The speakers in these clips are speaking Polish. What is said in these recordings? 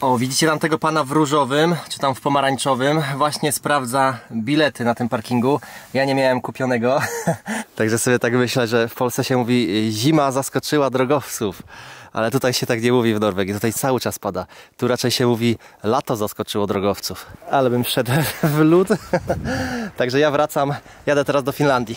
O, widzicie tam tego pana w różowym, czy tam w pomarańczowym, właśnie sprawdza bilety na tym parkingu. Ja nie miałem kupionego, także sobie tak myślę, że w Polsce się mówi zima zaskoczyła drogowców, ale tutaj się tak nie mówi w Norwegii, tutaj cały czas pada. Tu raczej się mówi lato zaskoczyło drogowców, ale bym wszedł w lód, także ja wracam, jadę teraz do Finlandii.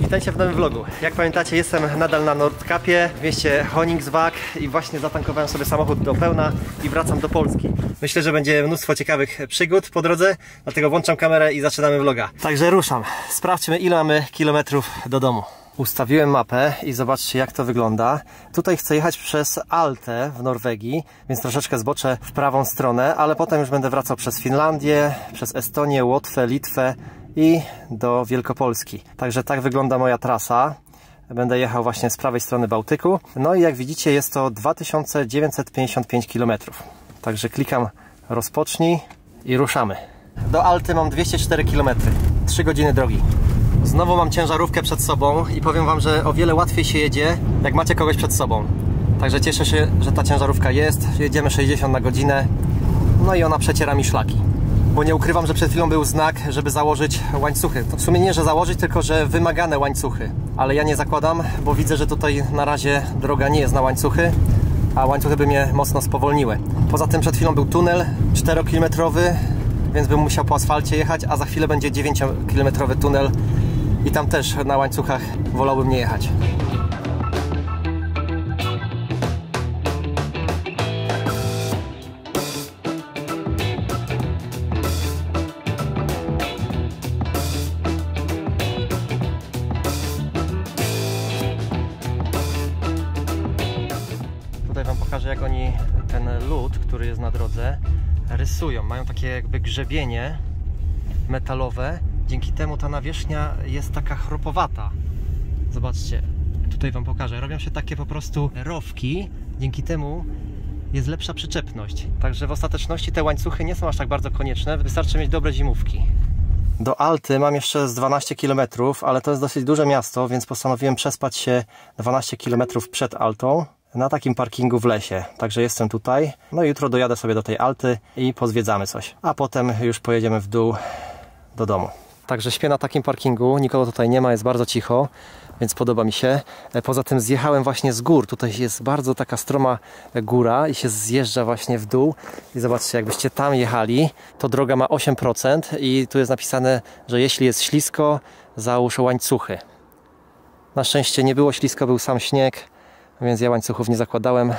Witajcie w nowym vlogu. Jak pamiętacie, jestem nadal na Nordkappie w mieście Honningsvåg i właśnie zatankowałem sobie samochód do pełna i wracam do Polski. Myślę, że będzie mnóstwo ciekawych przygód po drodze, dlatego włączam kamerę i zaczynamy vloga. Także ruszam. Sprawdźmy, ile mamy kilometrów do domu. Ustawiłem mapę i zobaczcie, jak to wygląda. Tutaj chcę jechać przez Altę w Norwegii, więc troszeczkę zboczę w prawą stronę, ale potem już będę wracał przez Finlandię, przez Estonię, Łotwę, Litwę i do Wielkopolski. Także tak wygląda moja trasa. Będę jechał właśnie z prawej strony Bałtyku. No i jak widzicie, jest to 2955 km. Także klikam rozpocznij i ruszamy. Do Alty mam 204 km. 3 godziny drogi. Znowu mam ciężarówkę przed sobą i powiem wam, że o wiele łatwiej się jedzie, jak macie kogoś przed sobą. Także cieszę się, że ta ciężarówka jest. Jedziemy 60 na godzinę. No i ona przeciera mi szlaki. Bo nie ukrywam, że przed chwilą był znak, żeby założyć łańcuchy. To w sumie nie, że założyć, tylko że wymagane łańcuchy. Ale ja nie zakładam, bo widzę, że tutaj na razie droga nie jest na łańcuchy, a łańcuchy by mnie mocno spowolniły. Poza tym przed chwilą był tunel 4-kilometrowy, więc bym musiał po asfalcie jechać, a za chwilę będzie 9-kilometrowy tunel i tam też na łańcuchach wolałbym nie jechać. Pokażę, jak oni ten lód, który jest na drodze, rysują. Mają takie jakby grzebienie metalowe. Dzięki temu ta nawierzchnia jest taka chropowata. Zobaczcie, tutaj wam pokażę. Robią się takie po prostu rowki. Dzięki temu jest lepsza przyczepność. Także w ostateczności te łańcuchy nie są aż tak bardzo konieczne. Wystarczy mieć dobre zimówki. Do Alty mam jeszcze z 12 km, ale to jest dosyć duże miasto, więc postanowiłem przespać się 12 km przed Altą. Na takim parkingu w lesie, także jestem tutaj. No i jutro dojadę sobie do tej Alty i pozwiedzamy coś, a potem już pojedziemy w dół do domu. Także śpię na takim parkingu, nikogo tutaj nie ma, jest bardzo cicho, więc podoba mi się. Poza tym zjechałem właśnie z gór, tutaj jest bardzo taka stroma góra i się zjeżdża właśnie w dół. I zobaczcie, jakbyście tam jechali, to droga ma 8% i tu jest napisane, że jeśli jest ślisko, załóż łańcuchy. Na szczęście nie było ślisko, był sam śnieg, więc ja łańcuchów nie zakładałem,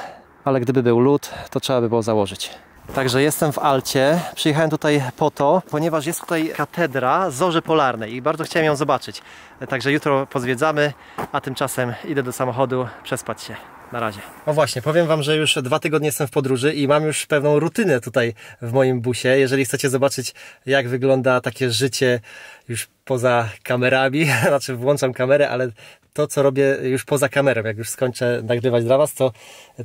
ale gdyby był lód, to trzeba by było założyć. Także jestem w Alcie, przyjechałem tutaj po to, ponieważ jest tutaj Katedra Zorzy Polarnej i bardzo chciałem ją zobaczyć. Także jutro pozwiedzamy, a tymczasem idę do samochodu przespać się. Na razie. No właśnie, powiem wam, że już 2 tygodnie jestem w podróży i mam już pewną rutynę tutaj w moim busie. Jeżeli chcecie zobaczyć, jak wygląda takie życie już poza kamerami, znaczy włączam kamerę, ale to, co robię już poza kamerą, jak już skończę nagrywać dla was, to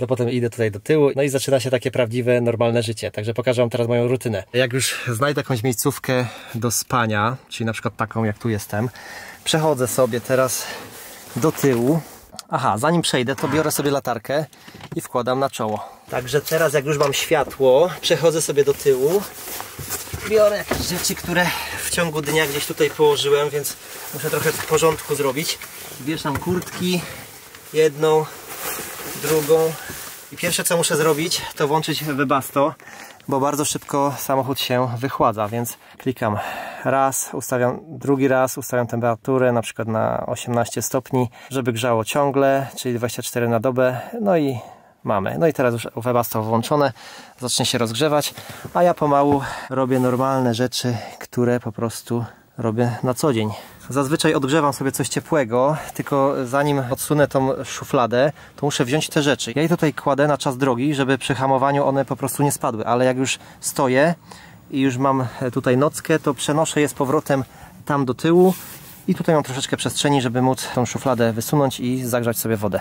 potem idę tutaj do tyłu, no i zaczyna się takie prawdziwe, normalne życie. Także pokażę wam teraz moją rutynę. Jak już znajdę jakąś miejscówkę do spania, czyli na przykład taką, jak tu jestem, przechodzę sobie teraz do tyłu. Aha, zanim przejdę, to biorę sobie latarkę i wkładam na czoło. Także teraz, jak już mam światło, przechodzę sobie do tyłu. Biorę jakieś rzeczy, które w ciągu dnia gdzieś tutaj położyłem, więc muszę trochę porządku zrobić. Wieszam kurtki, jedną, drugą. I pierwsze, co muszę zrobić, to włączyć Webasto, bo bardzo szybko samochód się wychładza, więc klikam raz, ustawiam drugi raz, ustawiam temperaturę na przykład na 18 stopni, żeby grzało ciągle, czyli 24 na dobę, no i mamy. No i teraz już Webasto włączone, zacznie się rozgrzewać, a ja pomału robię normalne rzeczy, które po prostu robię na co dzień. Zazwyczaj odgrzewam sobie coś ciepłego, tylko zanim odsunę tą szufladę, to muszę wziąć te rzeczy. Ja je tutaj kładę na czas drogi, żeby przy hamowaniu one po prostu nie spadły, ale jak już stoję i już mam tutaj nockę, to przenoszę je z powrotem tam do tyłu i tutaj mam troszeczkę przestrzeni, żeby móc tą szufladę wysunąć i zagrzać sobie wodę.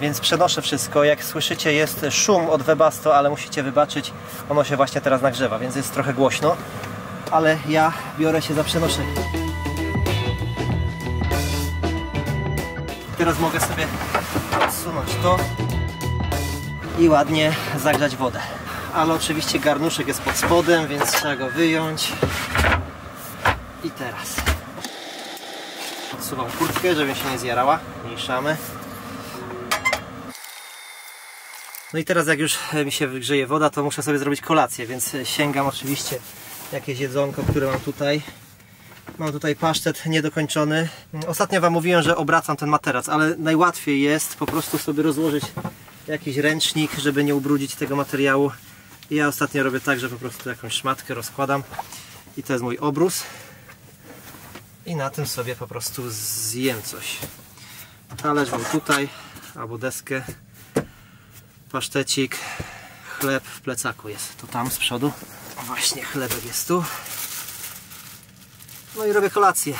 Więc przenoszę wszystko. Jak słyszycie, jest szum od Webasto, ale musicie wybaczyć, ono się właśnie teraz nagrzewa, więc jest trochę głośno, ale ja biorę się za przenoszenie. Teraz mogę sobie odsunąć to. i ładnie zagrzać wodę. Ale oczywiście garnuszek jest pod spodem, więc trzeba go wyjąć. I teraz odsuwam kurtkę, żeby się nie zjarała. Mieszamy. No i teraz jak już mi się wygrzeje woda, to muszę sobie zrobić kolację, więc sięgam oczywiście jakieś jedzonko, które mam tutaj. Mam tutaj pasztet niedokończony. Ostatnio wam mówiłem, że obracam ten materac, ale najłatwiej jest po prostu sobie rozłożyć jakiś ręcznik, żeby nie ubrudzić tego materiału. Ja ostatnio robię tak, że po prostu jakąś szmatkę rozkładam i to jest mój obrus. I na tym sobie po prostu zjem coś. Talerz mam tutaj, albo deskę. Pasztecik, chleb w plecaku jest, to tam z przodu. Właśnie chlebek jest tu. No i robię kolację.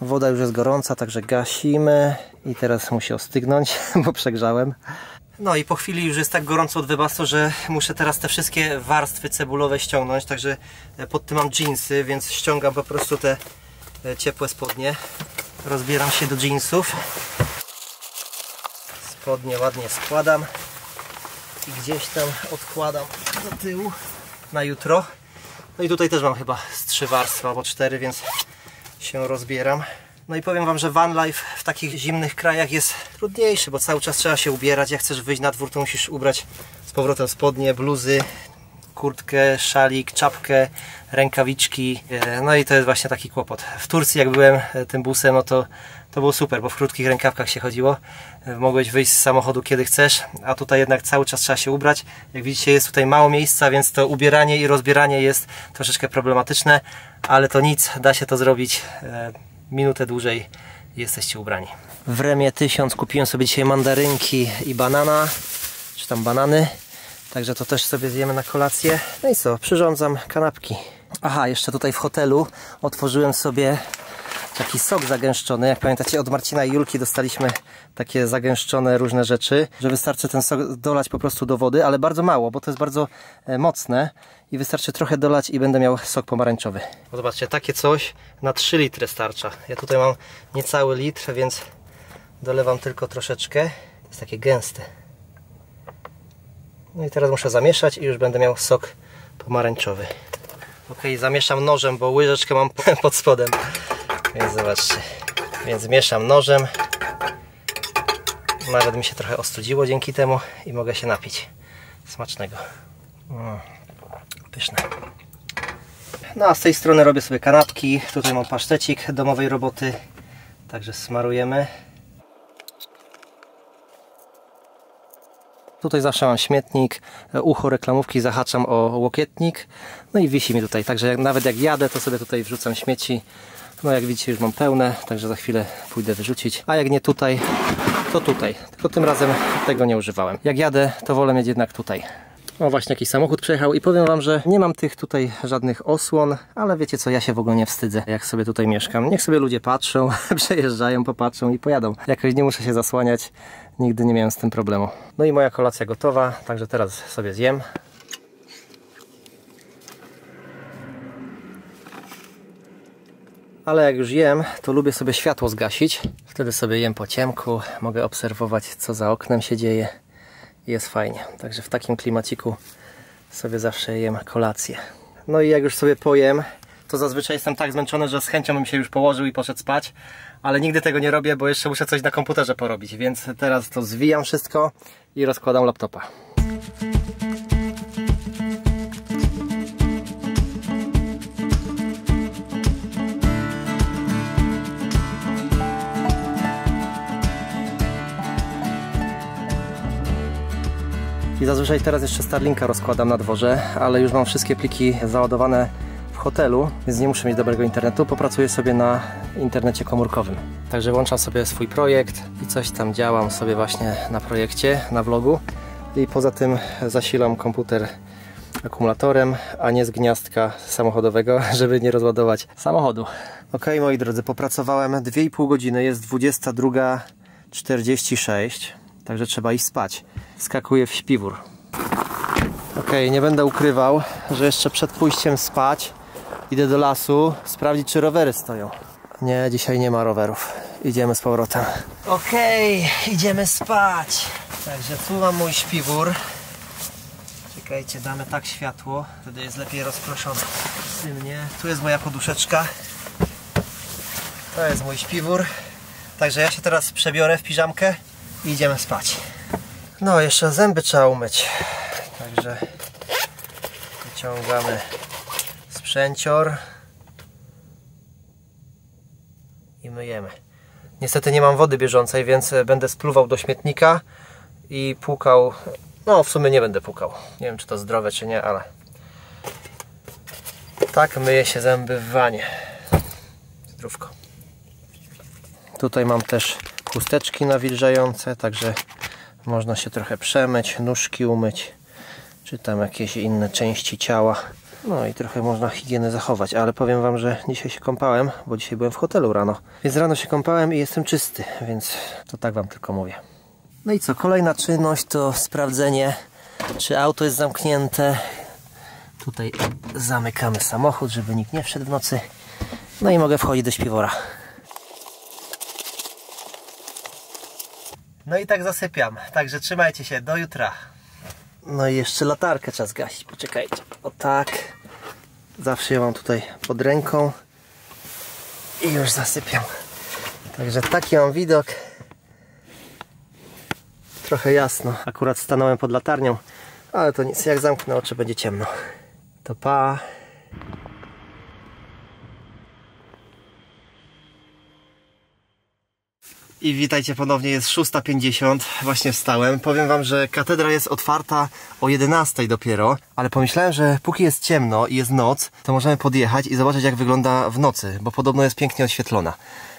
Woda już jest gorąca, także gasimy. I teraz musi ostygnąć, bo przegrzałem. No i po chwili już jest tak gorąco od Webasto, że muszę teraz te wszystkie warstwy cebulowe ściągnąć. Także pod tym mam dżinsy, więc ściągam po prostu te ciepłe spodnie. Rozbieram się do dżinsów. Spodnie ładnie składam. I gdzieś tam odkładam do tyłu na jutro. No i tutaj też mam chyba z 3 warstwy albo 4, więc się rozbieram. No i powiem wam, że van life w takich zimnych krajach jest trudniejszy, bo cały czas trzeba się ubierać. Jak chcesz wyjść na dwór, to musisz ubrać z powrotem spodnie, bluzy, kurtkę, szalik, czapkę, rękawiczki. No i to jest właśnie taki kłopot. W Turcji jak byłem tym busem, no to było super, bo w krótkich rękawkach się chodziło. Mogłeś wyjść z samochodu kiedy chcesz, a tutaj jednak cały czas trzeba się ubrać. Jak widzicie, jest tutaj mało miejsca, więc to ubieranie i rozbieranie jest troszeczkę problematyczne, ale to nic, da się to zrobić. Minutę dłużej jesteście ubrani. W Remie 1000 kupiłem sobie dzisiaj mandarynki i banana, czy tam banany. Także to też sobie zjemy na kolację. No i co, przyrządzam kanapki. Aha, jeszcze tutaj w hotelu otworzyłem sobie taki sok zagęszczony. Jak pamiętacie, od Marcina i Julki dostaliśmy takie zagęszczone różne rzeczy, że wystarczy ten sok dolać po prostu do wody, ale bardzo mało, bo to jest bardzo mocne i wystarczy trochę dolać i będę miał sok pomarańczowy. Zobaczcie, takie coś na 3 litry starcza. Ja tutaj mam niecały litr, więc dolewam tylko troszeczkę. Jest takie gęste. No i teraz muszę zamieszać i już będę miał sok pomarańczowy. Ok, zamieszam nożem, bo łyżeczkę mam pod spodem. Więc zobaczcie, więc mieszam nożem. Nawet mi się trochę ostudziło dzięki temu i mogę się napić. Smacznego. Pyszne. No a z tej strony robię sobie kanapki. Tutaj mam pasztecik domowej roboty. Także smarujemy. Tutaj zawsze mam śmietnik, ucho reklamówki zahaczam o łokietnik. No i wisi mi tutaj, także nawet jak jadę, to sobie tutaj wrzucam śmieci. No jak widzicie, już mam pełne, także za chwilę pójdę wyrzucić. A jak nie tutaj, to tutaj. Tylko tym razem tego nie używałem. Jak jadę, to wolę mieć jednak tutaj. O, właśnie jakiś samochód przejechał i powiem wam, że nie mam tych tutaj żadnych osłon, ale wiecie co, ja się w ogóle nie wstydzę, jak sobie tutaj mieszkam. Niech sobie ludzie patrzą, przejeżdżają, popatrzą i pojadą. Jakoś nie muszę się zasłaniać, nigdy nie miałem z tym problemu. No i moja kolacja gotowa, także teraz sobie zjem. Ale jak już jem, to lubię sobie światło zgasić. Wtedy sobie jem po ciemku, mogę obserwować, co za oknem się dzieje. Jest fajnie, także w takim klimaciku sobie zawsze jem kolację. No i jak już sobie pojem, to zazwyczaj jestem tak zmęczony, że z chęcią bym się już położył i poszedł spać, ale nigdy tego nie robię, bo jeszcze muszę coś na komputerze porobić, więc teraz to zwijam wszystko i rozkładam laptopa. I zazwyczaj teraz jeszcze Starlinka rozkładam na dworze, ale już mam wszystkie pliki załadowane w hotelu, więc nie muszę mieć dobrego internetu, popracuję sobie na internecie komórkowym. Także włączam sobie swój projekt i coś tam działam sobie właśnie na projekcie, na vlogu. I poza tym zasilam komputer akumulatorem, a nie z gniazdka samochodowego, żeby nie rozładować samochodu. Ok, moi drodzy, popracowałem 2,5 godziny, jest 22:46. Także trzeba iść spać. Skakuję w śpiwór. Ok, nie będę ukrywał, że jeszcze przed pójściem spać idę do lasu sprawdzić, czy rowery stoją. Nie, dzisiaj nie ma rowerów. Idziemy z powrotem. Ok, idziemy spać. Także tu mam mój śpiwór. Czekajcie, damy tak światło, wtedy jest lepiej rozproszone. Tu jest moja poduszeczka. To jest mój śpiwór. Także ja się teraz przebiorę w piżamkę i idziemy spać. No, jeszcze zęby trzeba umyć. Także wyciągamy sprzęcior i myjemy. Niestety nie mam wody bieżącej, więc będę spluwał do śmietnika i płukał. No, w sumie nie będę płukał. Nie wiem, czy to zdrowe, czy nie, ale tak myje się zęby w wanie. Zdrówko. Tutaj mam też chusteczki nawilżające, także można się trochę przemyć, nóżki umyć, czy tam jakieś inne części ciała. No i trochę można higienę zachować, ale powiem wam, że dzisiaj się kąpałem, bo dzisiaj byłem w hotelu rano. Więc rano się kąpałem i jestem czysty, więc to tak wam tylko mówię. No i co, kolejna czynność to sprawdzenie, czy auto jest zamknięte. Tutaj zamykamy samochód, żeby nikt nie wszedł w nocy. No i mogę wchodzić do śpiwora. No i tak zasypiam, także trzymajcie się, do jutra. No i jeszcze latarkę trzeba zgasić, poczekajcie. O tak, zawsze ją mam tutaj pod ręką. I już zasypiam. Także taki mam widok. Trochę jasno, akurat stanąłem pod latarnią, ale to nic, jak zamknę oczy, będzie ciemno. To pa! I witajcie ponownie, jest 6:50, właśnie wstałem. Powiem wam, że katedra jest otwarta o 11:00 dopiero, ale pomyślałem, że póki jest ciemno i jest noc, to możemy podjechać i zobaczyć, jak wygląda w nocy, bo podobno jest pięknie oświetlona.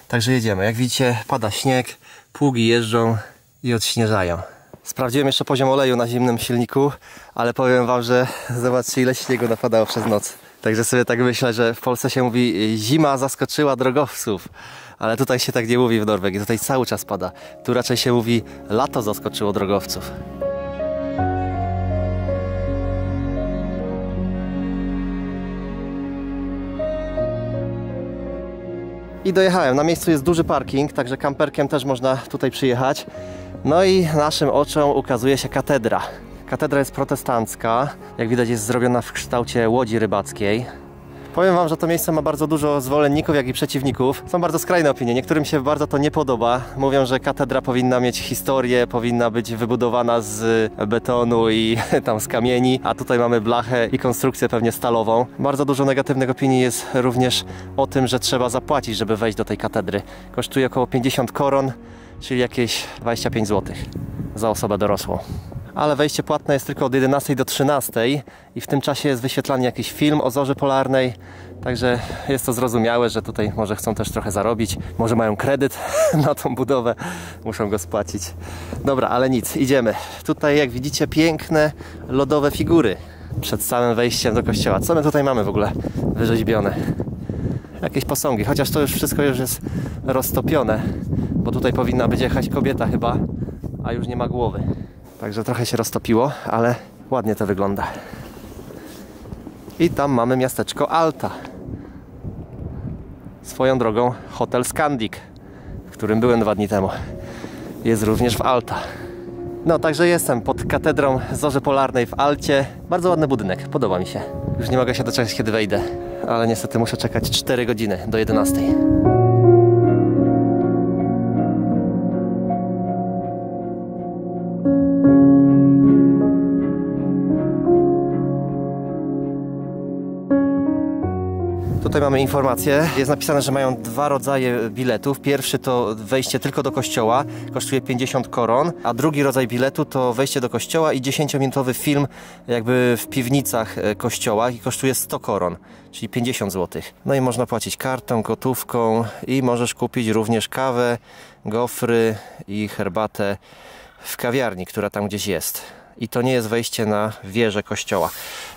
Także jedziemy. Jak widzicie, pada śnieg, pługi jeżdżą i odśnieżają. Sprawdziłem jeszcze poziom oleju na zimnym silniku, ale powiem wam, że zobaczcie, ile śniegu napadało przez noc. Także sobie tak myślę, że w Polsce się mówi: zima zaskoczyła drogowców. Ale tutaj się tak nie mówi w Norwegii, tutaj cały czas pada. Tu raczej się mówi: lato zaskoczyło drogowców. I dojechałem. Na miejscu jest duży parking, także kamperkiem też można tutaj przyjechać. No i naszym oczom ukazuje się katedra. Katedra jest protestancka. Jak widać, jest zrobiona w kształcie łodzi rybackiej. Powiem wam, że to miejsce ma bardzo dużo zwolenników, jak i przeciwników. Są bardzo skrajne opinie. Niektórym się bardzo to nie podoba. Mówią, że katedra powinna mieć historię, powinna być wybudowana z betonu i tam z kamieni, a tutaj mamy blachę i konstrukcję pewnie stalową. Bardzo dużo negatywnych opinii jest również o tym, że trzeba zapłacić, żeby wejść do tej katedry. Kosztuje około 50 koron, czyli jakieś 25 zł za osobę dorosłą. Ale wejście płatne jest tylko od 11 do 13 i w tym czasie jest wyświetlany jakiś film o zorzy polarnej, także jest to zrozumiałe, że tutaj może chcą też trochę zarobić, może mają kredyt na tą budowę, muszą go spłacić. Dobra, ale nic, idziemy. Tutaj, jak widzicie, piękne lodowe figury przed samym wejściem do kościoła. Co my tutaj mamy w ogóle wyrzeźbione? Jakieś posągi, chociaż to już wszystko już jest roztopione, bo tutaj powinna być jechać kobieta chyba, a już nie ma głowy. Także trochę się roztopiło, ale ładnie to wygląda. I tam mamy miasteczko Alta. Swoją drogą hotel Scandic, w którym byłem 2 dni temu, jest również w Alta. No, także jestem pod katedrą Zorzy Polarnej w Alcie. Bardzo ładny budynek, podoba mi się. Już nie mogę się doczekać, kiedy wejdę, ale niestety muszę czekać 4 godziny do 11:00. Tutaj mamy informację, jest napisane, że mają 2 rodzaje biletów. Pierwszy to wejście tylko do kościoła, kosztuje 50 koron, a drugi rodzaj biletu to wejście do kościoła i 10-minutowy film jakby w piwnicach kościoła i kosztuje 100 koron, czyli 50 zł. No i można płacić kartą, gotówką i możesz kupić również kawę, gofry i herbatę w kawiarni, która tam gdzieś jest. I to nie jest wejście na wieżę kościoła.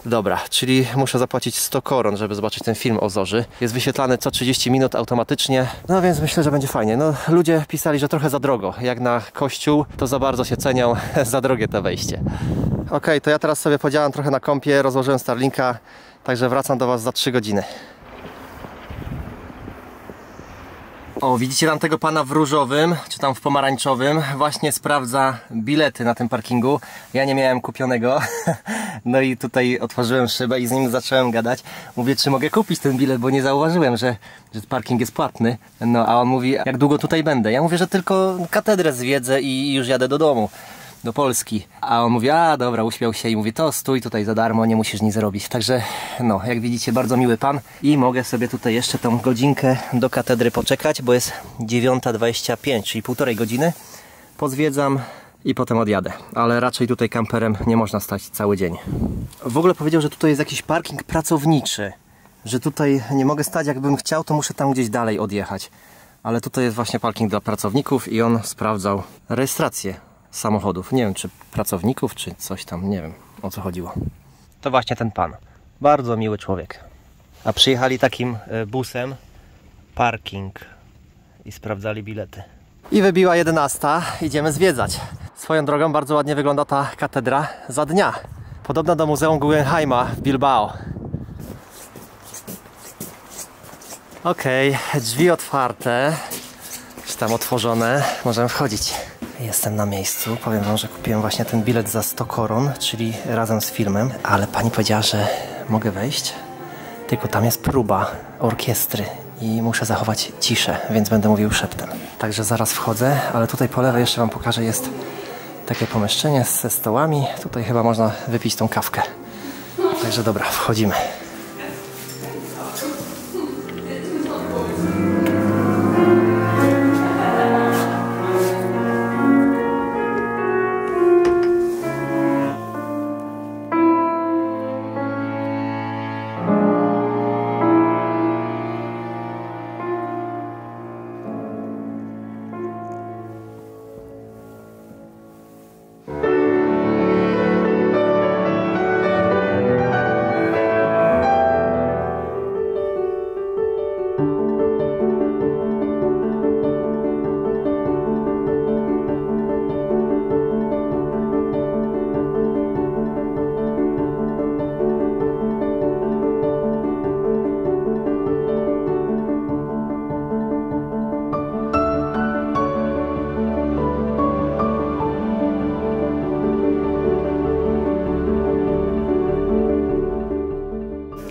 Dobra, czyli muszę zapłacić 100 koron, żeby zobaczyć ten film o zorzy. Jest wyświetlany co 30 minut automatycznie. No więc myślę, że będzie fajnie. No, ludzie pisali, że trochę za drogo. Jak na kościół, to za bardzo się cenią. Za drogie to wejście. Ok, to ja teraz sobie podziałam trochę na kompie. Rozłożyłem Starlinka, także wracam do was za 3 godziny. O, widzicie tam tego pana w różowym, czy tam w pomarańczowym, właśnie sprawdza bilety na tym parkingu. Ja nie miałem kupionego, no i tutaj otworzyłem szybę i z nim zacząłem gadać. Mówię, czy mogę kupić ten bilet, bo nie zauważyłem, że parking jest płatny. No, a on mówi, jak długo tutaj będę? Ja mówię, że tylko katedrę zwiedzę i już jadę do domu, do Polski. A on mówi, a dobra, uśmiał się i mówi, to stój tutaj za darmo, nie musisz nic robić. Także no, jak widzicie, bardzo miły pan. I mogę sobie tutaj jeszcze tą godzinkę do katedry poczekać, bo jest 9:25, czyli półtorej godziny. Pozwiedzam i potem odjadę. Ale raczej tutaj kamperem nie można stać cały dzień. W ogóle powiedział, że tutaj jest jakiś parking pracowniczy. Że tutaj nie mogę stać, jakbym chciał, to muszę tam gdzieś dalej odjechać. Ale tutaj jest właśnie parking dla pracowników i on sprawdzał rejestrację samochodów. Nie wiem, czy pracowników, czy coś tam, nie wiem, o co chodziło. To właśnie ten pan. Bardzo miły człowiek. A przyjechali takim busem, parking, i sprawdzali bilety. I wybiła 11:00, idziemy zwiedzać. Swoją drogą bardzo ładnie wygląda ta katedra za dnia. Podobna do Muzeum Guggenheima w Bilbao. Okej, drzwi otwarte, czy tam otworzone, możemy wchodzić. Jestem na miejscu. Powiem wam, że kupiłem właśnie ten bilet za 100 koron, czyli razem z filmem, ale pani powiedziała, że mogę wejść, tylko tam jest próba orkiestry i muszę zachować ciszę, więc będę mówił szeptem. Także zaraz wchodzę, ale tutaj po lewej jeszcze wam pokażę, jest takie pomieszczenie ze stołami. Tutaj chyba można wypić tą kawkę. Także dobra, wchodzimy.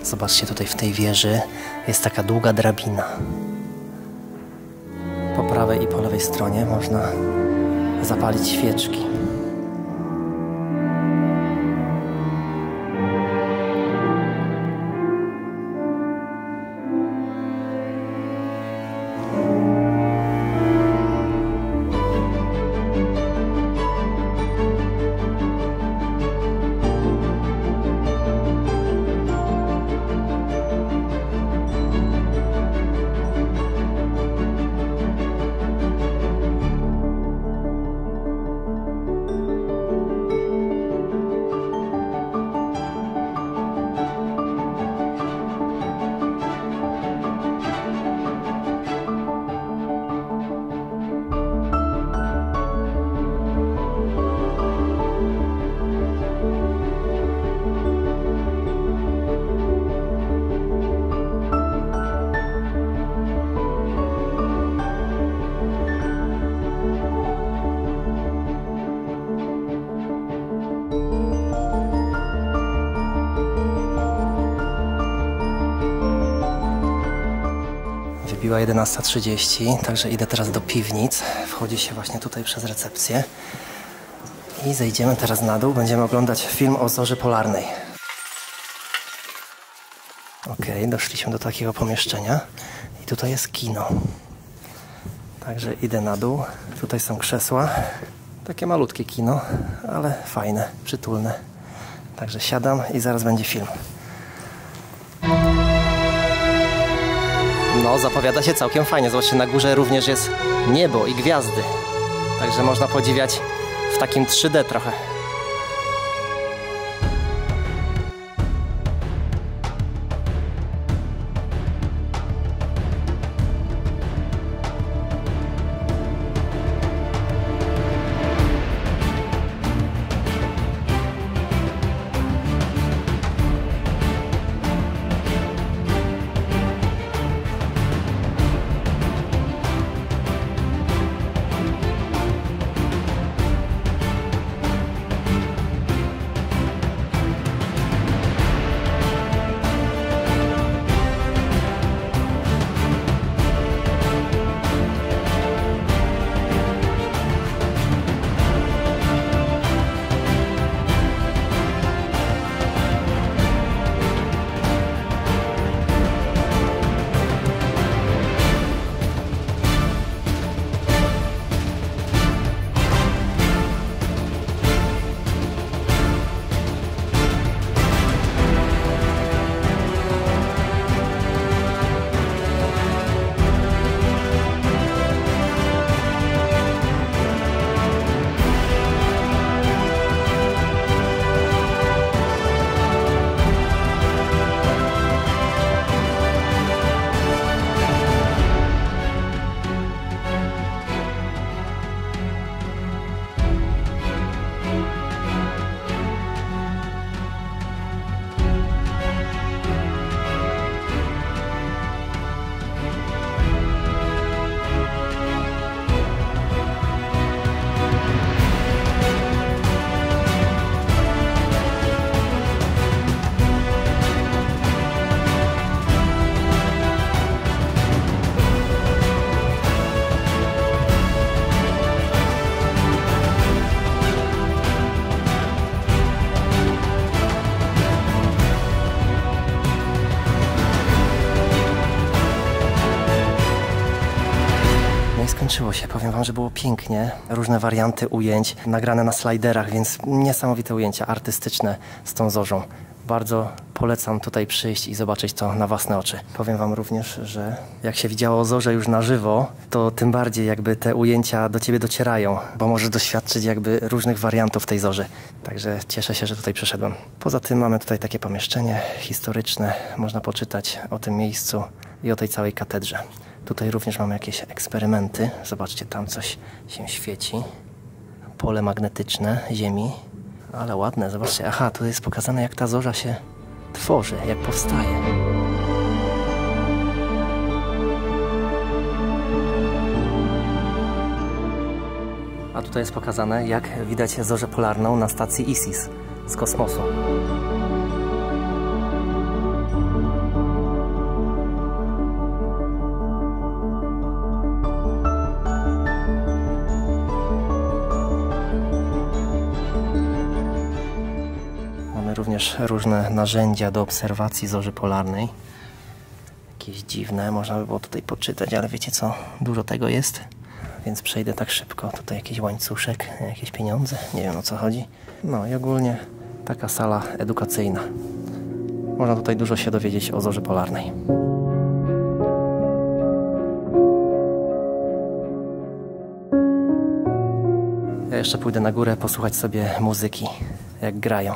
Zobaczcie, tutaj w tej wieży jest taka długa drabina. Po prawej i po lewej stronie można zapalić świeczki. Była 11:30, także idę teraz do piwnic. Wchodzi się właśnie tutaj przez recepcję. I zejdziemy teraz na dół. Będziemy oglądać film o zorzy polarnej. Okej, doszliśmy do takiego pomieszczenia. I tutaj jest kino. Także idę na dół. Tutaj są krzesła. Takie malutkie kino, ale fajne, przytulne. Także siadam i zaraz będzie film. No, zapowiada się całkiem fajnie. Zobaczcie, na górze również jest niebo i gwiazdy. Także można podziwiać w takim 3D trochę. że było pięknie. Różne warianty ujęć, nagrane na slajderach, więc niesamowite ujęcia artystyczne z tą zorzą. Bardzo polecam tutaj przyjść i zobaczyć to na własne oczy. Powiem wam również, że jak się widziało zorze już na żywo, to tym bardziej jakby te ujęcia do ciebie docierają, bo możesz doświadczyć jakby różnych wariantów tej zorzy. Także cieszę się, że tutaj przyszedłem. Poza tym mamy tutaj takie pomieszczenie historyczne. Można poczytać o tym miejscu i o tej całej katedrze. Tutaj również mamy jakieś eksperymenty. Zobaczcie, tam coś się świeci. Pole magnetyczne Ziemi. Ale ładne, zobaczcie. Aha, tu jest pokazane, jak ta zorza się tworzy, jak powstaje. A tutaj jest pokazane, jak widać zorzę polarną na stacji ISS z kosmosu. Również różne narzędzia do obserwacji zorzy polarnej. Jakieś dziwne, można by było tutaj poczytać, ale wiecie co, dużo tego jest, więc przejdę tak szybko. Tutaj jakiś łańcuszek, jakieś pieniądze, nie wiem o co chodzi. No i ogólnie taka sala edukacyjna. Można tutaj dużo się dowiedzieć o zorzy polarnej. Ja jeszcze pójdę na górę posłuchać sobie muzyki, jak grają.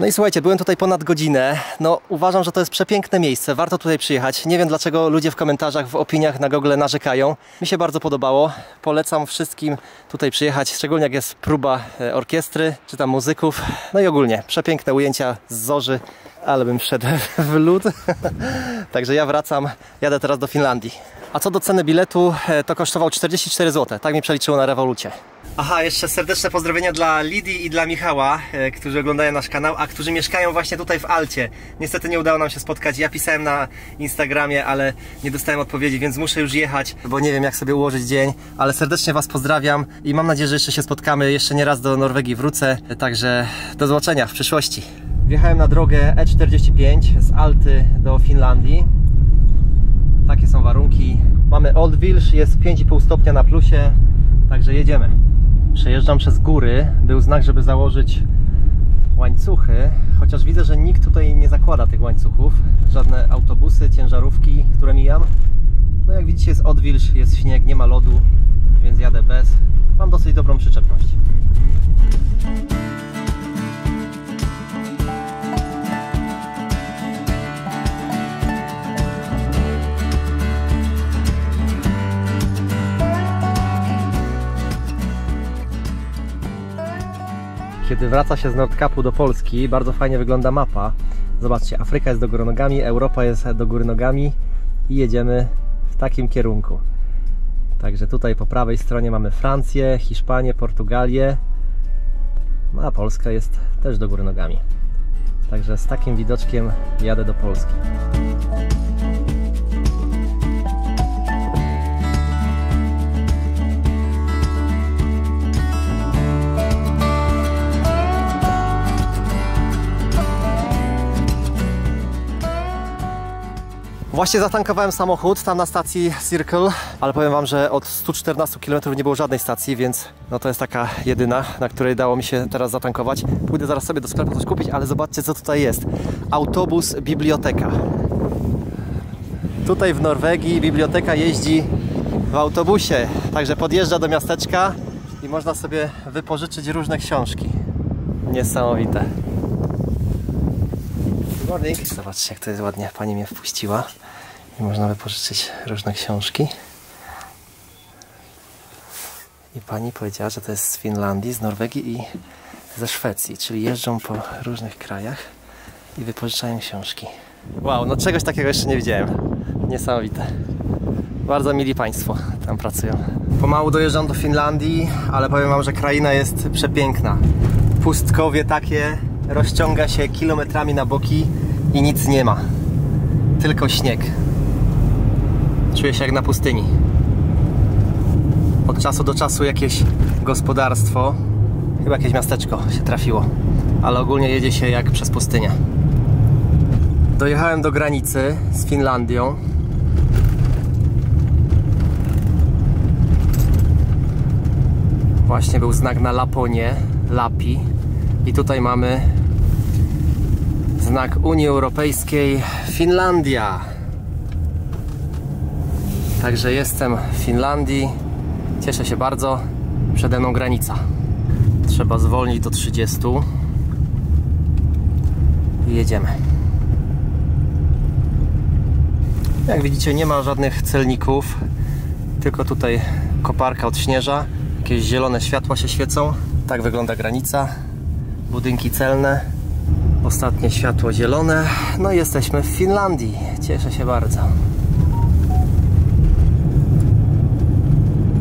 No i słuchajcie, byłem tutaj ponad godzinę. No, uważam, że to jest przepiękne miejsce, warto tutaj przyjechać. Nie wiem, dlaczego ludzie w komentarzach, w opiniach na Google narzekają. Mi się bardzo podobało. Polecam wszystkim tutaj przyjechać, szczególnie jak jest próba orkiestry, czy tam muzyków. No i ogólnie, przepiękne ujęcia z zorzy, ale bym wszedł w lód. Także ja wracam, jadę teraz do Finlandii. A co do ceny biletu, to kosztował 44 zł, tak mi przeliczyło na rewolucie. Aha, jeszcze serdeczne pozdrowienia dla Lidii i dla Michała, którzy oglądają nasz kanał, a którzy mieszkają właśnie tutaj w Alcie. Niestety nie udało nam się spotkać, ja pisałem na Instagramie, ale nie dostałem odpowiedzi, więc muszę już jechać, bo nie wiem, jak sobie ułożyć dzień, ale serdecznie was pozdrawiam i mam nadzieję, że jeszcze się spotkamy, jeszcze nie raz do Norwegii wrócę, także do zobaczenia w przyszłości. Wjechałem na drogę E45 z Alty do Finlandii. Takie są warunki. Mamy Old Wilsh, jest 5,5 stopnia na plusie, także jedziemy. Przejeżdżam przez góry, był znak, żeby założyć łańcuchy, chociaż widzę, że nikt tutaj nie zakłada tych łańcuchów. Żadne autobusy, ciężarówki, które mijam. No jak widzicie, jest Old Wilsh, jest śnieg, nie ma lodu, więc jadę bez. Mam dosyć dobrą przyczepność. Kiedy wraca się z Nordkappu do Polski, bardzo fajnie wygląda mapa. Zobaczcie, Afryka jest do góry nogami, Europa jest do góry nogami i jedziemy w takim kierunku. Także tutaj po prawej stronie mamy Francję, Hiszpanię, Portugalię, a Polska jest też do góry nogami. Także z takim widoczkiem jadę do Polski. Właśnie zatankowałem samochód tam na stacji Circle, ale powiem wam, że od 114 km nie było żadnej stacji, więc no to jest taka jedyna, na której dało mi się teraz zatankować. Pójdę zaraz sobie do sklepu coś kupić, ale zobaczcie, co tutaj jest. Autobus biblioteka. Tutaj w Norwegii biblioteka jeździ w autobusie, także podjeżdża do miasteczka i można sobie wypożyczyć różne książki. Niesamowite. Zobaczcie, jak to jest ładnie. Pani mnie wpuściła i można wypożyczyć różne książki. I pani powiedziała, że to jest z Finlandii, z Norwegii i ze Szwecji, czyli jeżdżą po różnych krajach i wypożyczają książki. Wow, no czegoś takiego jeszcze nie widziałem. Niesamowite. Bardzo mili Państwo tam pracują. Pomału dojeżdżam do Finlandii, ale powiem Wam, że kraina jest przepiękna. Pustkowie takie, rozciąga się kilometrami na boki i nic nie ma. Tylko śnieg. Czuję się jak na pustyni. Od czasu do czasu jakieś gospodarstwo, chyba jakieś miasteczko się trafiło, ale ogólnie jedzie się jak przez pustynię. Dojechałem do granicy z Finlandią. Właśnie był znak na Laponie, Lapi, i tutaj mamy znak Unii Europejskiej, Finlandia. Także jestem w Finlandii, cieszę się bardzo, przede mną granica. Trzeba zwolnić do 30 i jedziemy. Jak widzicie, nie ma żadnych celników, tylko tutaj koparka odśnieża, jakieś zielone światła się świecą. Tak wygląda granica, budynki celne, ostatnie światło zielone. No i jesteśmy w Finlandii, cieszę się bardzo.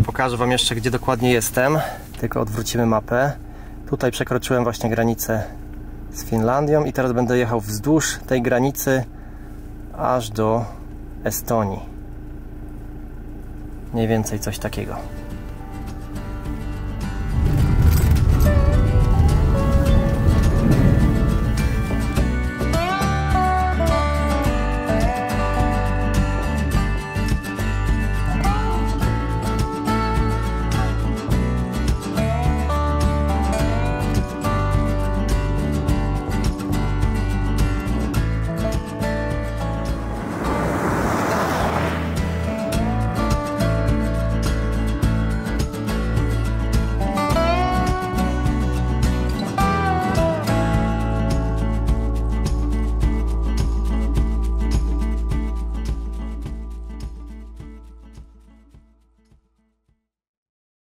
Pokażę Wam jeszcze, gdzie dokładnie jestem, tylko odwrócimy mapę. Tutaj przekroczyłem właśnie granicę z Finlandią i teraz będę jechał wzdłuż tej granicy aż do Estonii. Mniej więcej coś takiego.